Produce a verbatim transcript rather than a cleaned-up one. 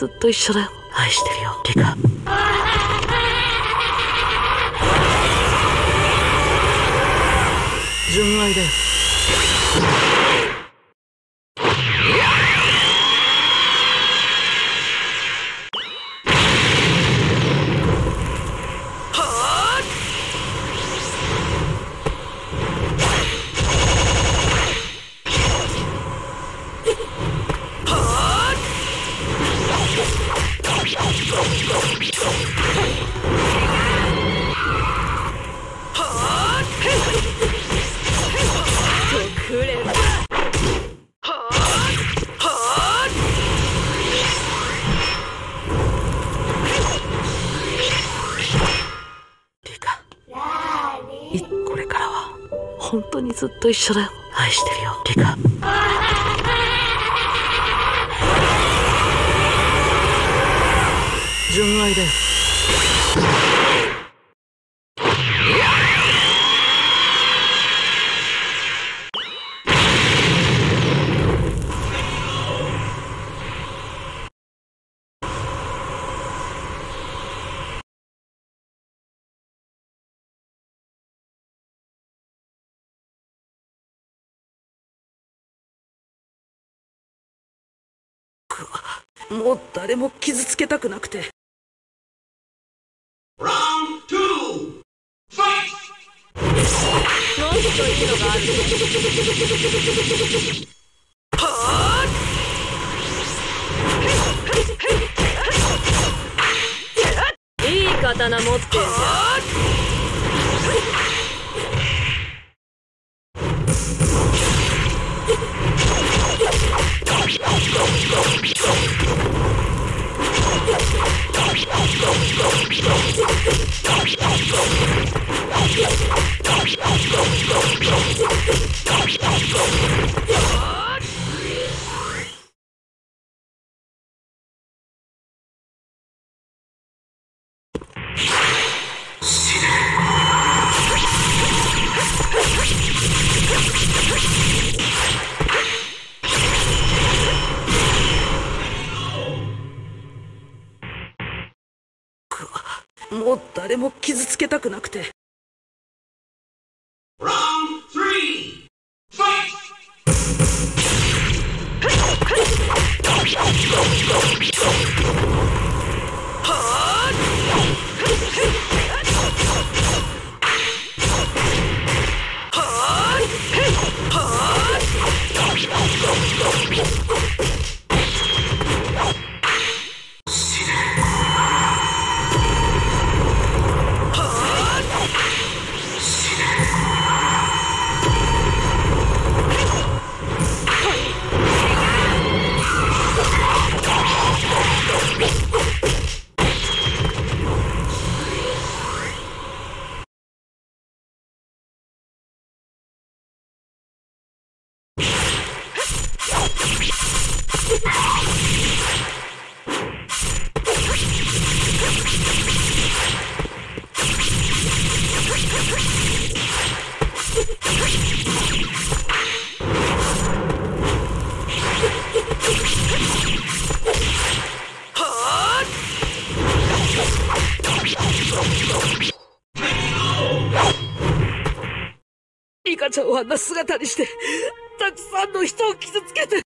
ずっと一緒だよ。愛してるよリカ。純愛だよ。本当にずっと一緒だよ。愛してるよリカ。純愛だよ。もう誰も傷つけたくなくて。ラウンドにファイト。何というのがある。いい刀持ってんじゃん。もう誰も傷つけたくなくて。ラウンドにファイト。リカちゃんをあんな姿にしてたくさんの人を傷つけて。